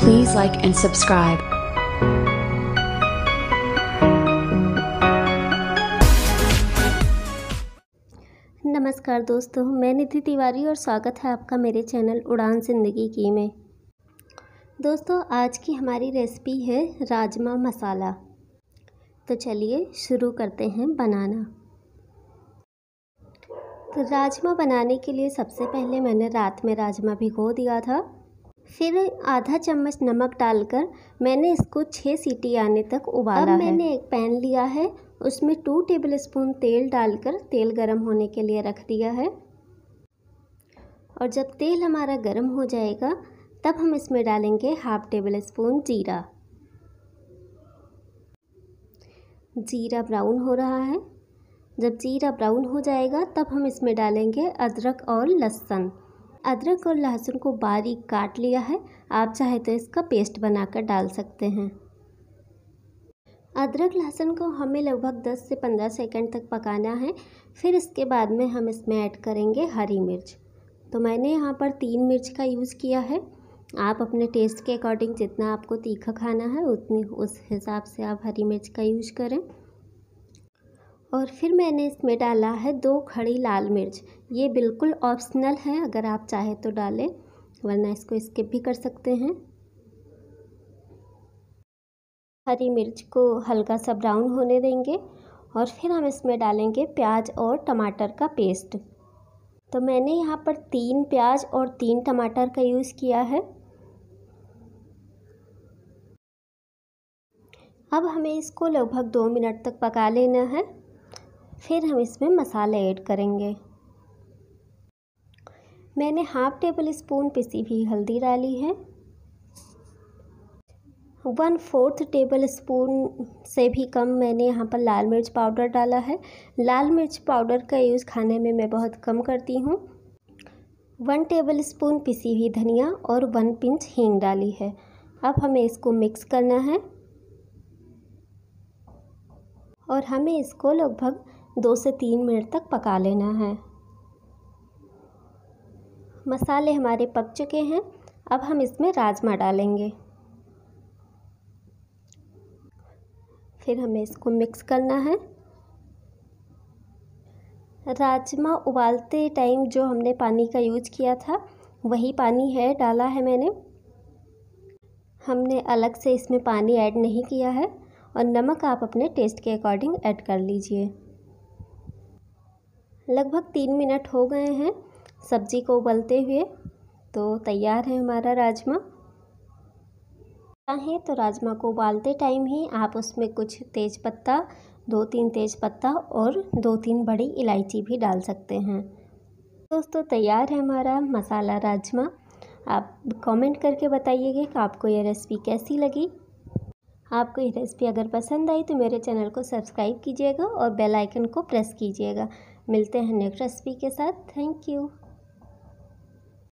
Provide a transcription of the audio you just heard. Please like and subscribe. नमस्कार दोस्तों, मैं निधि तिवारी और स्वागत है आपका मेरे चैनल उड़ान जिंदगी की में। दोस्तों, आज की हमारी रेसिपी है राजमा मसाला, तो चलिए शुरू करते हैं बनाना। तो राजमा बनाने के लिए सबसे पहले मैंने रात में राजमा भिगो दिया था, फिर आधा चम्मच नमक डालकर मैंने इसको 6 सीटी आने तक उबाला है। अब मैंने एक पैन लिया है, उसमें 2 टेबलस्पून तेल डालकर तेल गरम होने के लिए रख दिया है। और जब तेल हमारा गरम हो जाएगा तब हम इसमें डालेंगे हाफ टेबलस्पून जीरा। जीरा ब्राउन हो रहा है, जब जीरा ब्राउन हो जाएगा तब हम इसमें डालेंगे अदरक और लहसुन। अदरक और लहसुन को बारीक काट लिया है, आप चाहे तो इसका पेस्ट बनाकर डाल सकते हैं। अदरक लहसुन को हमें लगभग 10 से 15 सेकंड तक पकाना है। फिर इसके बाद में हम इसमें ऐड करेंगे हरी मिर्च। तो मैंने यहाँ पर 3 मिर्च का यूज़ किया है। आप अपने टेस्ट के अकॉर्डिंग जितना आपको तीखा खाना है उतनी उस हिसाब से आप हरी मिर्च का यूज़ करें। और फिर मैंने इसमें डाला है 2 खड़ी लाल मिर्च। ये बिल्कुल ऑप्शनल है, अगर आप चाहे तो डालें वरना इसको स्किप भी कर सकते हैं। हरी मिर्च को हल्का सा ब्राउन होने देंगे और फिर हम इसमें डालेंगे प्याज और टमाटर का पेस्ट। तो मैंने यहाँ पर 3 प्याज और 3 टमाटर का यूज़ किया है। अब हमें इसको लगभग 2 मिनट तक पका लेना है। फिर हम इसमें मसाले ऐड करेंगे। मैंने हाफ टेबलस्पून पिसी हुई हल्दी डाली है, 1/4 टेबलस्पून से भी कम मैंने यहाँ पर लाल मिर्च पाउडर डाला है। लाल मिर्च पाउडर का यूज़ खाने में मैं बहुत कम करती हूँ। 1 टेबलस्पून पिसी हुई धनिया और 1 पिंच हींग डाली है। अब हमें इसको मिक्स करना है और हमें इसको लगभग 2 से 3 मिनट तक पका लेना है। मसाले हमारे पक चुके हैं, अब हम इसमें राजमा डालेंगे। फिर हमें इसको मिक्स करना है। राजमा उबालते टाइम जो हमने पानी का यूज़ किया था वही पानी है डाला है मैंने। हमने अलग से इसमें पानी ऐड नहीं किया है। और नमक आप अपने टेस्ट के अकॉर्डिंग ऐड कर लीजिए। लगभग 3 मिनट हो गए हैं सब्ज़ी को उबलते हुए, तो तैयार है हमारा राजमा। चाहें तो राजमा को उबालते टाइम ही आप उसमें कुछ तेज़पत्ता, 2-3 तेज़पत्ता और 2-3 बड़ी इलायची भी डाल सकते हैं। दोस्तों, तैयार है हमारा मसाला राजमा। आप कमेंट करके बताइएगा कि आपको ये रेसिपी कैसी लगी। आपको ये रेसिपी अगर पसंद आई तो मेरे चैनल को सब्सक्राइब कीजिएगा और बेल आइकन को प्रेस कीजिएगा। मिलते हैं नेक्स्ट रेसिपी के साथ। Thank you.